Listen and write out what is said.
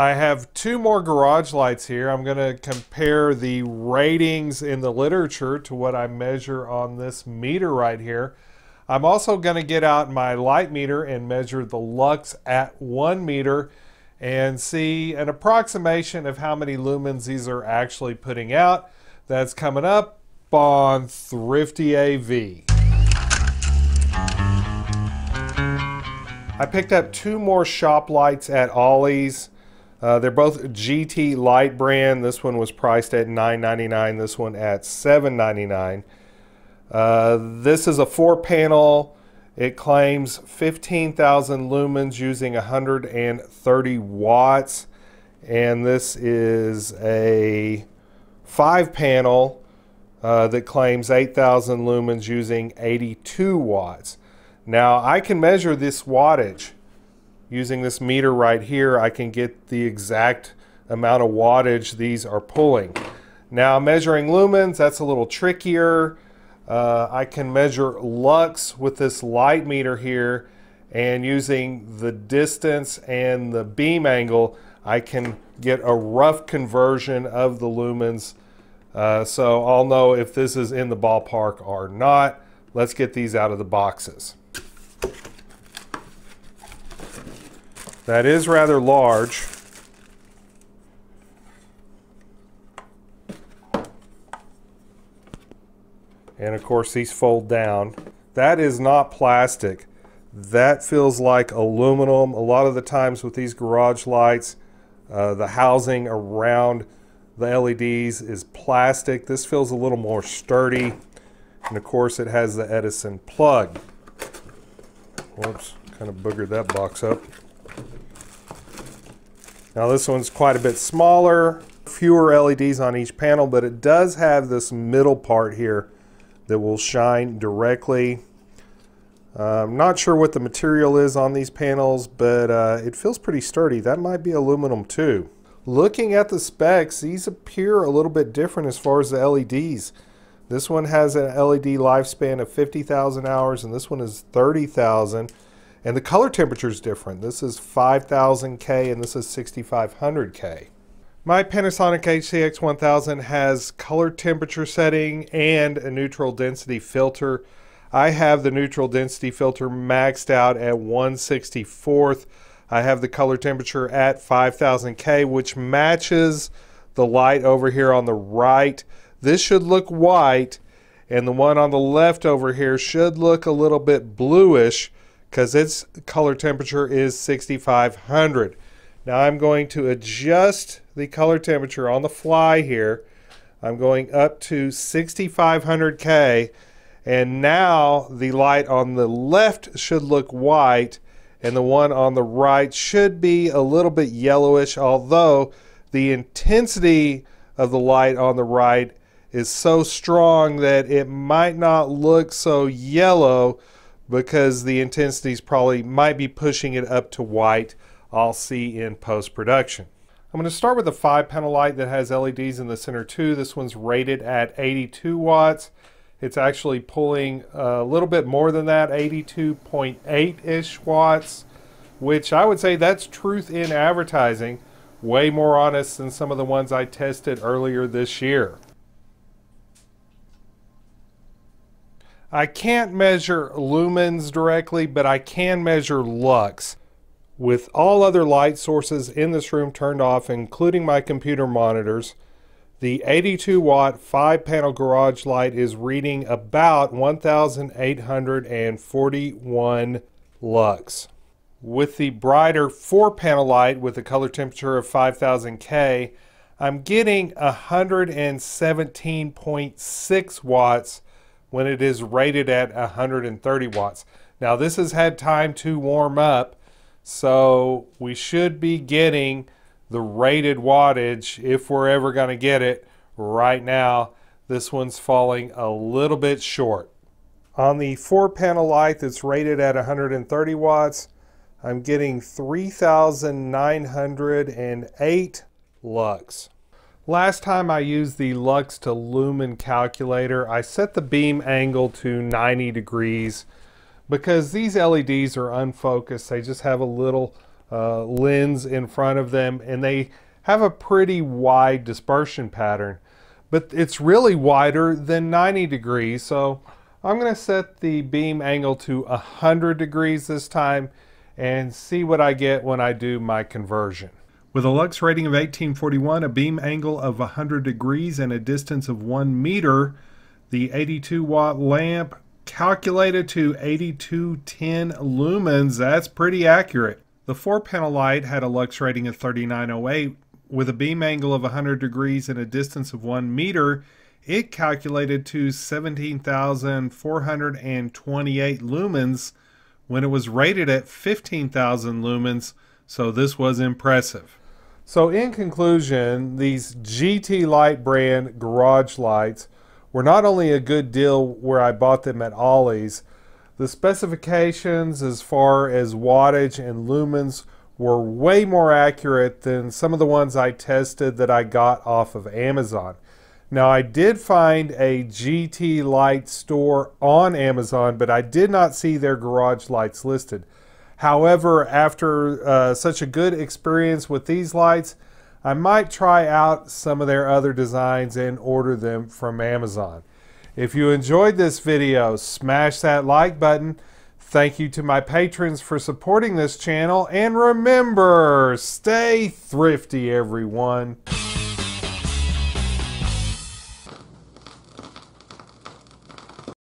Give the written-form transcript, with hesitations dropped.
I have two more garage lights here. I'm going to compare the ratings in the literature to what I measure on this meter right here. I'm also going to get out my light meter and measure the lux at 1 meter and see an approximation of how many lumens these are actually putting out. That's coming up on Thrifty AV. I picked up two more shop lights at Ollie's. They're both GT-Lite brand. This one was priced at $9.99, this one at $7.99. This is a 4-panel. It claims 15,000 lumens using 130 watts. And this is a 5-panel that claims 8,000 lumens using 82 watts. Now I can measure this wattage. Using this meter right here, I can get the exact amount of wattage these are pulling. Now measuring lumens, that's a little trickier. I can measure lux with this light meter here, and using the distance and the beam angle, I can get a rough conversion of the lumens. So I'll know if this is in the ballpark or not. Let's get these out of the boxes. That is rather large. And of course these fold down. That is not plastic. That feels like aluminum. A lot of the times with these garage lights, the housing around the LEDs is plastic. This feels a little more sturdy. And of course it has the Edison plug. Whoops, kind of boogered that box up. Now this one's quite a bit smaller, fewer LEDs on each panel, but it does have this middle part here that will shine directly. I'm not sure what the material is on these panels, but it feels pretty sturdy. That might be aluminum too. Looking at the specs, these appear a little bit different as far as the LEDs. This one has an LED lifespan of 50,000 hours and this one is 30,000. And the color temperature is different. This is 5000K and this is 6500K. My Panasonic HCX1000 has color temperature setting and a neutral density filter. I have the neutral density filter maxed out at 1/64. I have the color temperature at 5000K, which matches the light over here on the right. This should look white, and the one on the left over here should look a little bit bluish, because its color temperature is 6500. Now I'm going to adjust the color temperature on the fly here. I'm going up to 6500K, and now the light on the left should look white and the one on the right should be a little bit yellowish, although the intensity of the light on the right is so strong that it might not look so yellow, because the intensities probably might be pushing it up to white. I'll see in post-production. I'm going to start with a 5-panel light that has LEDs in the center too. This one's rated at 82 watts. It's actually pulling a little bit more than that, 82.8-ish watts, which I would say that's truth in advertising. Way more honest than some of the ones I tested earlier this year. I can't measure lumens directly, but I can measure lux. With all other light sources in this room turned off, including my computer monitors, the 82-watt 5-panel garage light is reading about 1,841 lux. With the brighter 4-panel light with a color temperature of 5,000K, I'm getting 117.6 watts when it is rated at 130 watts. Now this has had time to warm up, so we should be getting the rated wattage if we're ever gonna get it. Right now, this one's falling a little bit short. On the 4-panel light that's rated at 130 watts, I'm getting 3,908 lux. Last time I used the lux to lumen calculator, I set the beam angle to 90 degrees because these LEDs are unfocused. They just have a little lens in front of them, and they have a pretty wide dispersion pattern, but it's really wider than 90 degrees. So I'm going to set the beam angle to 100 degrees this time and see what I get when I do my conversion. With a lux rating of 1841, a beam angle of 100 degrees, and a distance of 1 meter, the 82-watt lamp calculated to 8210 lumens. That's pretty accurate. The 4-panel light had a lux rating of 3908. With a beam angle of 100 degrees and a distance of 1 meter, it calculated to 17,428 lumens when it was rated at 15,000 lumens, so this was impressive. So in conclusion, these GT-Lite brand garage lights were not only a good deal where I bought them at Ollie's, the specifications as far as wattage and lumens were way more accurate than some of the ones I tested that I got off of Amazon. Now, I did find a GT-Lite store on Amazon, but I did not see their garage lights listed. However, after such a good experience with these lights, I might try out some of their other designs and order them from Amazon. If you enjoyed this video, smash that like button. Thank you to my patrons for supporting this channel. And remember, stay thrifty, everyone.